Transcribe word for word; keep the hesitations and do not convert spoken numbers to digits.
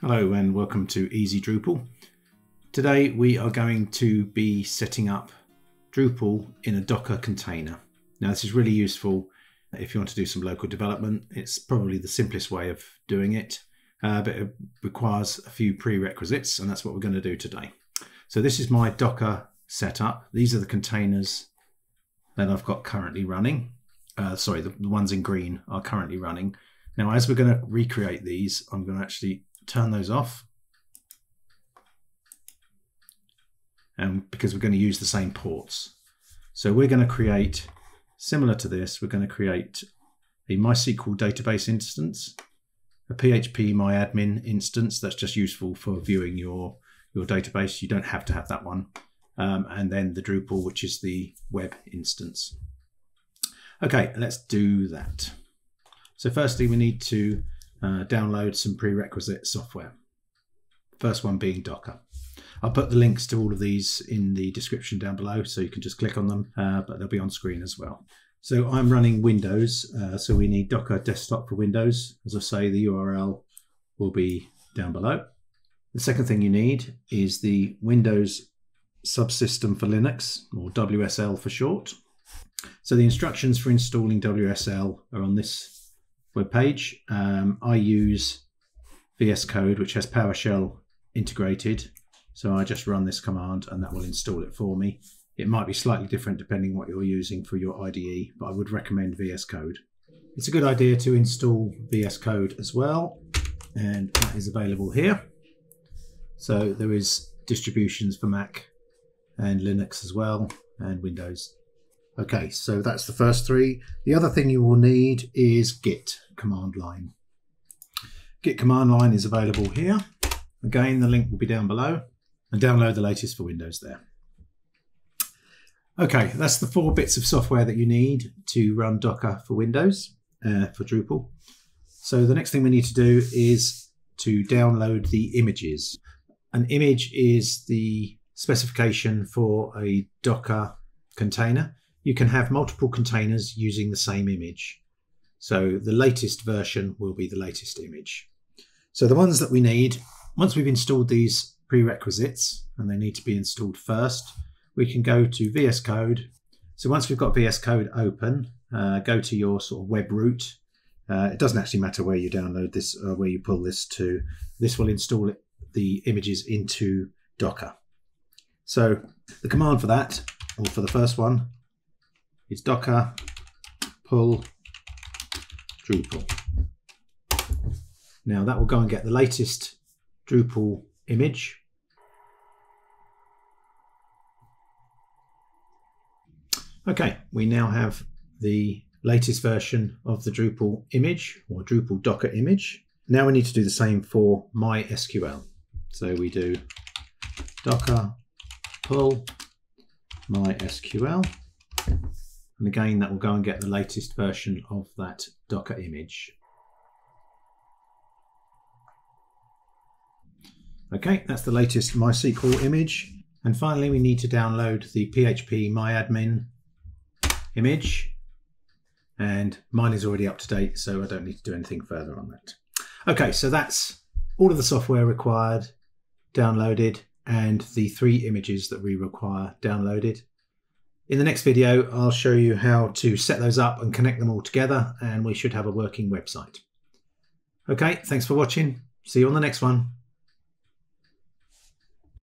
Hello and welcome to Easy Drupal. Today we are going to be setting up Drupal in a Docker container. Now this is really useful if you want to do some local development. It's probably the simplest way of doing it, uh, but it requires a few prerequisites, and that's what we're going to do today. So this is my Docker setup. These are the containers that I've got currently running. Uh, sorry, the ones in green are currently running. Now as we're going to recreate these, I'm going to actually turn those off, and because we're going to use the same ports. So we're going to create, similar to this, we're going to create a MySQL database instance, a phpMyAdmin instance. That's just useful for viewing your, your database. You don't have to have that one. Um, and then the Drupal, which is the web instance. Okay, let's do that. So firstly, we need to Uh, download some prerequisite software. First one being Docker. I'll put the links to all of these in the description down below, so you can just click on them, uh, but they'll be on screen as well. So I'm running Windows, uh, so we need Docker Desktop for Windows. As I say, the U R L will be down below. The second thing you need is the Windows subsystem for Linux, or W S L for short. So the instructions for installing W S L are on this web page. Um, I use V S Code, which has PowerShell integrated. So I just run this command and that will install it for me. It might be slightly different depending what you're using for your I D E, but I would recommend V S Code. It's a good idea to install V S Code as well, and that is available here. So there is distributions for Mac and Linux as well, and Windows. Okay, so that's the first three. The other thing you will need is Git command line. Git command line is available here. Again, the link will be down below, and download the latest for Windows there. Okay, that's the four bits of software that you need to run Docker for Windows, uh, for Drupal. So the next thing we need to do is to download the images. An image is the specification for a Docker container. You can have multiple containers using the same image. So the latest version will be the latest image. So the ones that we need, once we've installed these prerequisites, and they need to be installed first, we can go to V S Code. So once we've got V S Code open, uh, go to your sort of web root. Uh, it doesn't actually matter where you download this, or where you pull this to. This will install it, the images into Docker. So the command for that, or for the first one, is docker pull Drupal. Now that will go and get the latest Drupal image. Okay, we now have the latest version of the Drupal image, or Drupal Docker image. Now we need to do the same for MySQL. So we do docker pull MySQL. And again, that will go and get the latest version of that Docker image. Okay, that's the latest MySQL image. And finally, we need to download the phpMyAdmin image. And mine is already up to date, so I don't need to do anything further on that. Okay, so that's all of the software required, downloaded, and the three images that we require downloaded. In the next video, I'll show you how to set those up and connect them all together, and we should have a working website. Okay, thanks for watching. See you on the next one.